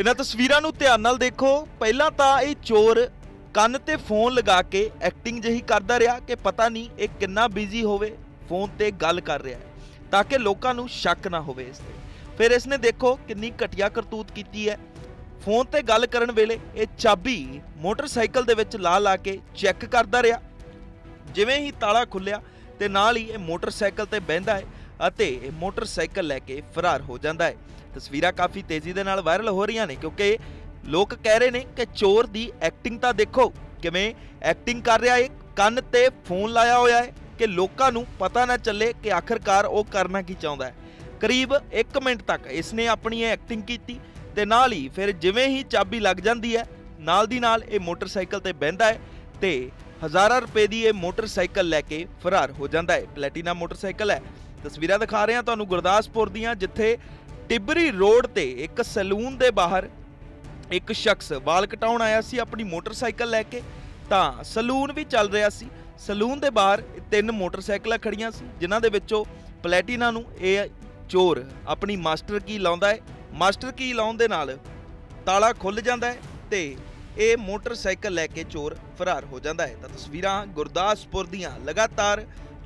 इन्हां तस्वीरां नूं ध्यान नाल देखो। पहला तां इह चोर ਕੰਨ ਤੇ फोन लगा के एक्टिंग ਜਿਹੀ करता रहा कि पता नहीं ਇਹ ਕਿੰਨਾ ਬਿਜ਼ੀ ਹੋਵੇ फोन ਤੇ ਗੱਲ कर रहा है ਤਾਂ ਕਿ ਲੋਕਾਂ ਨੂੰ ਸ਼ੱਕ ਨਾ ਹੋਵੇ ਇਸ ਤੇ। ਫਿਰ इसने देखो ਕਿੰਨੀ ਘਟੀਆ ਕਰਤੂਤ ਕੀਤੀ ਹੈ। फोन ਤੇ ਗੱਲ ਕਰਨ ਵੇਲੇ ਇਹ ਚਾਬੀ ਮੋਟਰਸਾਈਕਲ ਦੇ ਵਿੱਚ ਲਾ ਕੇ ਚੈੱਕ करता रहा। ਜਿਵੇਂ ਹੀ ਤਾਲਾ ਖੁੱਲਿਆ ਤੇ ਨਾਲ ਹੀ ਇਹ ਮੋਟਰਸਾਈਕਲ ਤੇ ਬਹਿੰਦਾ ਹੈ ਅਤੇ ਇਹ ਮੋਟਰਸਾਈਕਲ ਲੈ ਕੇ ਫਰਾਰ ਹੋ ਜਾਂਦਾ ਹੈ। ਤਸਵੀਰਾਂ ਕਾਫੀ ਤੇਜ਼ੀ ਦੇ ਨਾਲ ਵਾਇਰਲ ਹੋ ਰਹੀਆਂ ਨੇ क्योंकि लोग कह रहे हैं कि चोर की एक्टिंग तां देखो किवें एक्टिंग कर रहा है। ਕੰਨ ਤੇ फोन लाया होया है कि लोगों को पता ना चले कि आखिरकार वो करना की चाहता है। करीब 1 मिनट तक इसने अपनी एक्टिंग की ते नाल ही फिर जिवें ही चाबी लग जाती है नाल दी नाल ये मोटरसाइकिल ते बहिंदा है तो 1000 रुपए की ये मोटरसाइकिल लैके फरार हो जाता है। प्लैटिना मोटरसाइकिल है। तस्वीरां दिखा रहे हैं तुहानूं गुरदासपुर दियां जिथे टिबरी रोड ते एक सलून के बाहर एक शख्स वाल कटाउण आया सी अपनी मोटरसाइकिल लैके। तां सलून भी चल रहा सी। सलून के बाहर 3 मोटरसाइकिल खड़ियां सी जिन्हां दे विचों प्लैटिना नूं ये चोर अपनी मास्टर की लाउंदा है। मास्टर की लाउण दे नाल ताला खुल जांदा है ते ये मोटरसाइकिल लैके चोर फरार हो जाता है। तां तस्वीरां गुरदासपुर दीयां लगातार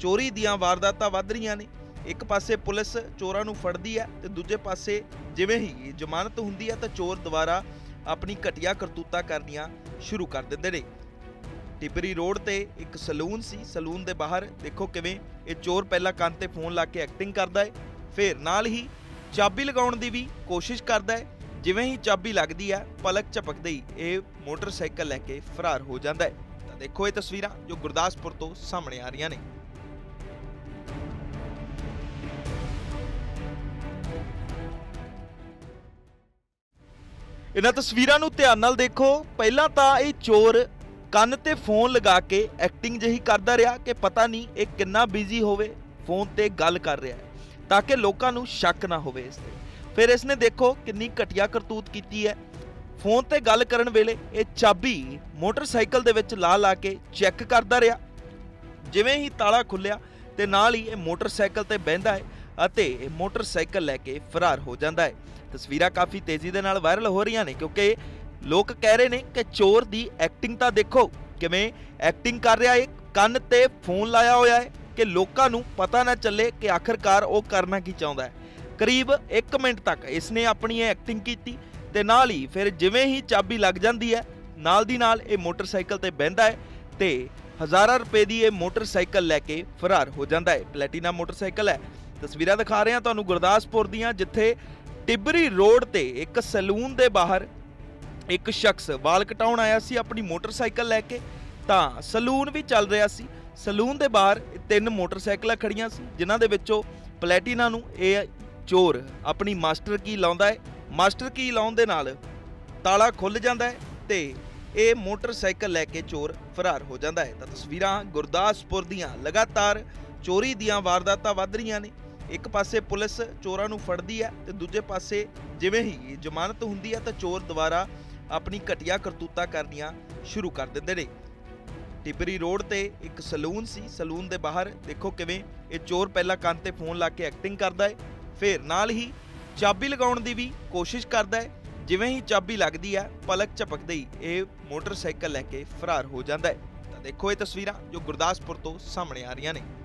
चोरी दीयां वारदातां वध रहीआं ने। एक पासे पुलिस चोरां नूं फड़दी है ते दूजे पासे जिवें ही जमानत हुंदी है तां चोर दुबारा अपनी घटिया करतूता करनिया शुरू कर देंदे ने। टिबरी रोड ते एक सलून सी। सलून दे बाहर देखो किवें ये चोर पहला ਕੰਨ ਤੇ फोन ला के एक्टिंग करता है फिर नाल ही चाबी लगाउण दी भी कोशिश करता है। जिवें ही चाबी लगती है पलक झपकदे ही ये मोटरसाइकिल लैके फरार हो जाता है। तां देखो ये तस्वीरां जो गुरदासपुर तो सामने आ रही ने। इन्हां तस्वीरां नूं ध्यान नाल देखो। पहला तां ये चोर ਕੰਨ ਤੇ फोन लगा के एक्टिंग ਜਿਹੀ करता रहा कि पता नहीं ਇਹ ਕਿੰਨਾ ਬਿਜ਼ੀ ਹੋਵੇ फोन ਤੇ ਗੱਲ ਕਰ ਰਿਹਾ है ਤਾਂ ਕਿ ਲੋਕਾਂ ਨੂੰ ਸ਼ੱਕ ਨਾ ਹੋਵੇ ਇਸ ਤੇ। ਫਿਰ इसने देखो ਕਿੰਨੀ ਘਟੀਆ ਕਰਤੂਤ ਕੀਤੀ ਹੈ। फोन ਤੇ ਗੱਲ ਕਰਨ ਵੇਲੇ ਇਹ ਚਾਬੀ ਮੋਟਰਸਾਈਕਲ ਦੇ ਵਿੱਚ ਲਾ ਕੇ ਚੈੱਕ करता रहा। ਜਿਵੇਂ ਹੀ ਤਾਲਾ ਖੁੱਲਿਆ ਤੇ ਨਾਲ ਹੀ ਇਹ ਮੋਟਰਸਾਈਕਲ ਤੇ ਬਹਿੰਦਾ ਹੈ ਅਤੇ ਇਹ ਮੋਟਰਸਾਈਕਲ ਲੈ ਕੇ ਫਰਾਰ ਹੋ ਜਾਂਦਾ ਹੈ। तस्वीरां काफ़ी तेज़ी दे नाल वायरल हो रही ने क्योंकि लोग कह रहे हैं कि चोर की एक्टिंग तां देखो किवें एक्टिंग कर रहा है। ਕੰਨ ਤੇ फोन लाया होया है कि लोगों को पता ना चले कि आखिरकार वो करना की चाहता है। करीब 1 मिनट तक इसने अपनी एक्टिंग की ते नाल ही फिर जिवें ही चाबी लग जाती है नाल दी नाल ये मोटरसाइकिल ते बहिंदा है तो 1000 रुपए की ये मोटरसाइकिल लैके फरार हो जाता है। प्लैटिना मोटरसाइकिल है। तस्वीरां दिखा रहे हैं तुहानूं गुरदासपुर दीयां जिथे टिबरी रोड ते एक सलून के बाहर एक शख्स वाल कटाउण आया सी अपनी मोटरसाइकिल लैके। तां सलून भी चल रहा सी। सलून के बाहर 3 मोटरसाइकिल खड़ियां सी जिन्हां दे विचों प्लैटिना नूं ये चोर अपनी मास्टर की लाउंदा है। मास्टर की लाउण दे नाल ताला खुल जाता है ते ये मोटरसाइकिल लैके चोर फरार हो जाता है। तां तस्वीरां गुरदासपुर दीयां लगातार चोरी दीयां वारदातां वध रहीआं ने। एक पासे पुलिस चोरां नूं फड़दी है तो दूजे पासे जिवें ही जमानत हुंदी है तो चोर दुबारा अपनी घटिया करतूता करनिया शुरू कर देंदे ने। टिबरी रोड ते एक सलून सी। सलून के बाहर देखो किवें ये चोर पहला ਕੰਨ ਤੇ फोन ला के एक्टिंग करता है फिर नाल ही चाबी लगाउण दी भी कोशिश करता है। जिवें ही चाबी लगती है पलक झपकदे ही ये मोटरसाइकिल लैके फरार हो जाता है। तां देखो ये तस्वीरां जो गुरदासपुर तो सामने आ रही ने।